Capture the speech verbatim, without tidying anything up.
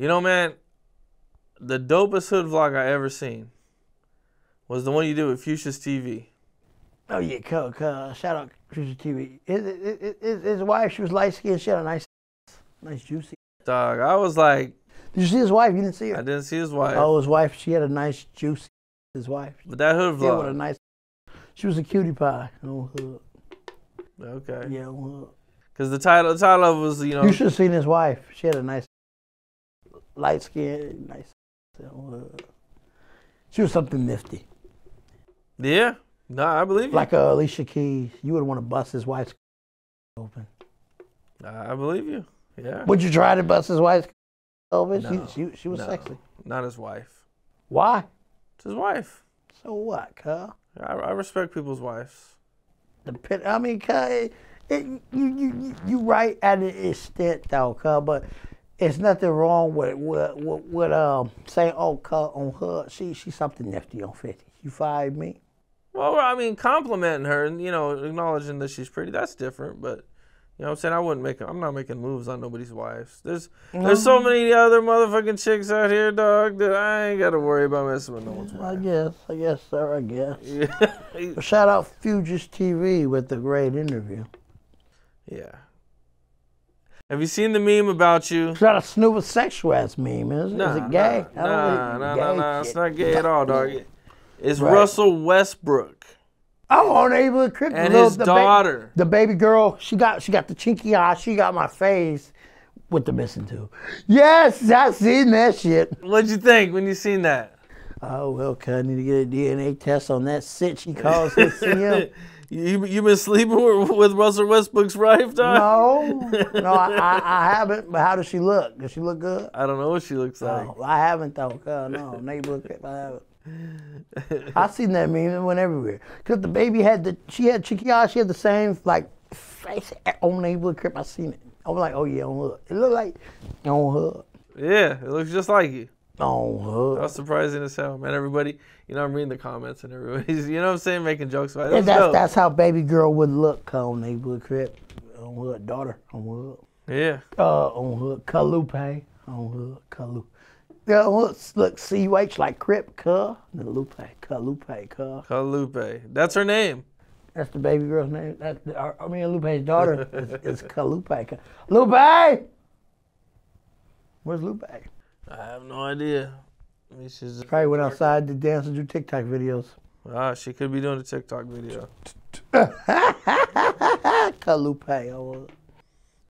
You know, man, the dopest hood vlog I ever seen was the one you did with Fucious T V. Oh, yeah, cool, cool. Shout out Fucious T V. His, his, his wife, she was light-skinned. She had a nice, nice juicy. Dog, I was like... Did you see his wife? You didn't see her? I didn't see his wife. Oh, his wife, she had a nice juicy, his wife. But that hood vlog. Yeah, what a nice... She was a cutie pie. Oh, hood. Okay. Yeah, hood. Because the title, the title of it was, you know... You should have seen his wife. She had a nice... Light skin, nice. She was something nifty. Yeah, no, I believe you. Like uh, Alicia Keys, you would want to bust his wife's open. I believe you. Yeah. Would you try to bust his wife's open? No, she, she, she was no, sexy. Not his wife. Why? It's his wife. So what, Kyle? I, I respect people's wives. The pit. I mean, Kyle, it, it, you you you right at an extent though, Kyle, but. It's nothing wrong with with, with, with um saying, oh, cut on her. She she's something nifty on fifty. You fired me? Well, I mean, complimenting her and, you know, acknowledging that she's pretty, that's different. But, you know what I'm saying? I wouldn't make, I'm not making moves on nobody's wives. There's mm-hmm. there's so many other motherfucking chicks out here, dog, that I ain't got to worry about messing with no one's wife. I guess. I guess, sir. I guess. Yeah. Well, shout out Fucious T V with the great interview. Yeah. Have you seen the meme about you? It's not a Snoop sexual ass meme, is it? Nah, is it gay? Nah, I don't nah, really nah, nah, nah. It's not gay at all, dog. It's right. Russell Westbrook. Oh, on Ava Crip and his the daughter, ba the baby girl. She got she got the chinky eye. She got my face with the missing tooth. Yes, I seen that shit. What'd you think when you seen that? Oh well, cuz I need to get a D N A test on that shit. She calls his C M. You you been sleeping with Russell Westbrook's wife, dog? No, no, I, I, I haven't. But how does she look? Does she look good? I don't know what she looks like. No, I haven't though. No, neighbor, I haven't. I seen that meme. It went everywhere. Cause the baby had the she had cheeky eyes. She had the same like face on neighbor crib. I seen it. I was like, oh yeah, on hood. It looked like on hood. Yeah, it looks just like you. Oh, that's surprising as hell, man. Everybody, you know, I'm reading the comments and everybody's, you know what I'm saying, making jokes about it. Yeah, that's, that's how baby girl would look on neighborhood crib, on hood, daughter, on hood. Yeah. Uh, on hood, Kalupe, on hood, Kalupe. Yeah, look, look, C U H like crib, Ka, and Lupe, Kalupe, Ka. Kalupe, that's her name. That's the baby girl's name. That's the, I mean, Lupe's daughter is, is Kalupe. Lupe! Where's Lupe? I have no idea. I mean, she's probably went outside to dance and do TikTok videos. Ah, she could be doing a TikTok video. Kalupe.